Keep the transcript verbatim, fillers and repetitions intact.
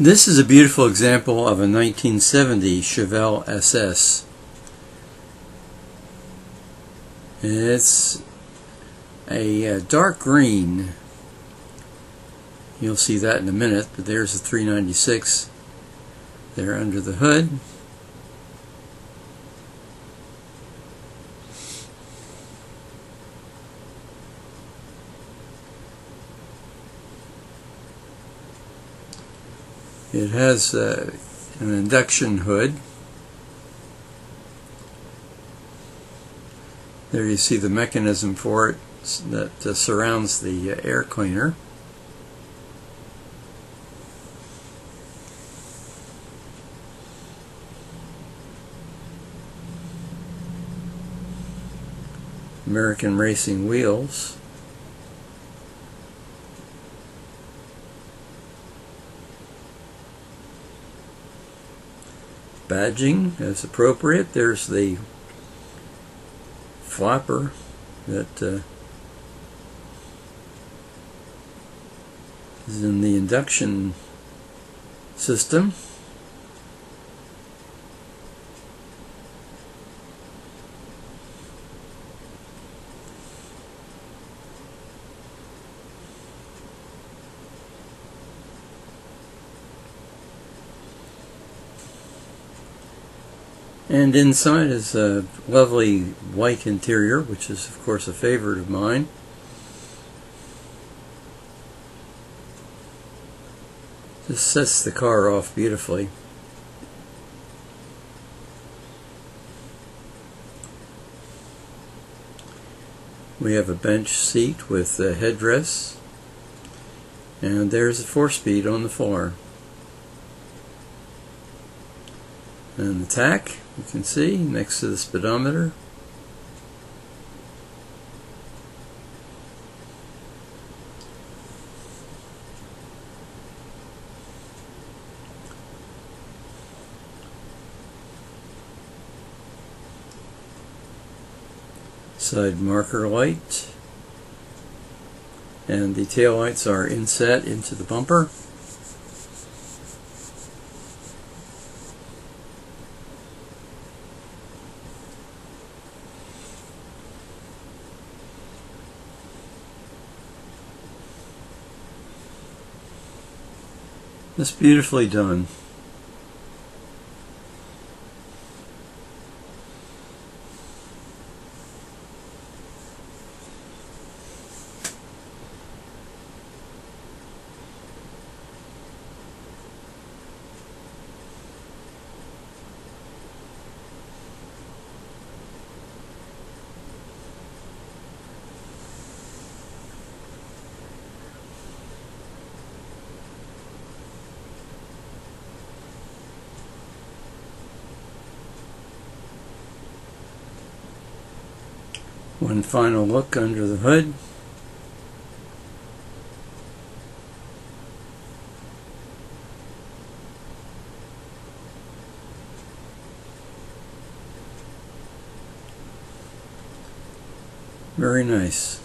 This is a beautiful example of a nineteen seventy Chevelle S S. It's a dark green. You'll see that in a minute, but there's a three ninety-six there under the hood. It has uh, an induction hood. There you see the mechanism for it that uh, surrounds the uh, air cleaner. American Racing Wheels. Badging as appropriate. There's the flapper that uh, is in the induction system. And inside is a lovely white interior, which is of course a favorite of mine. Just sets the car off beautifully. We have a bench seat with a headrest, and there's a four-speed on the floor. And the tack, you can see, next to the speedometer. Side marker light. And the taillights are inset into the bumper. It's beautifully done. One final look under the hood. Very nice.